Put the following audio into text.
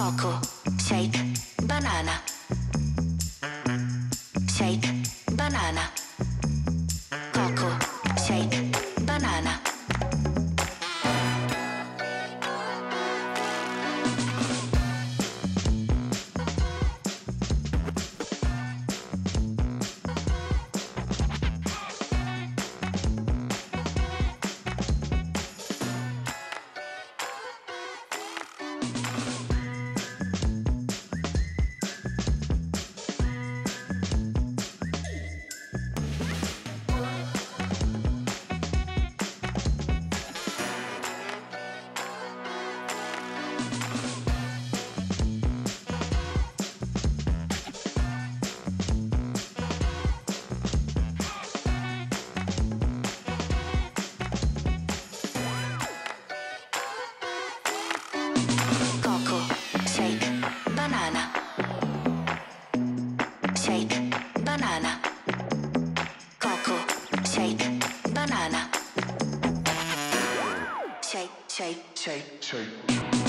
Coco, shake, banana. Shake, banana. Coco, shake, banana. Shake, shake, shake, shake.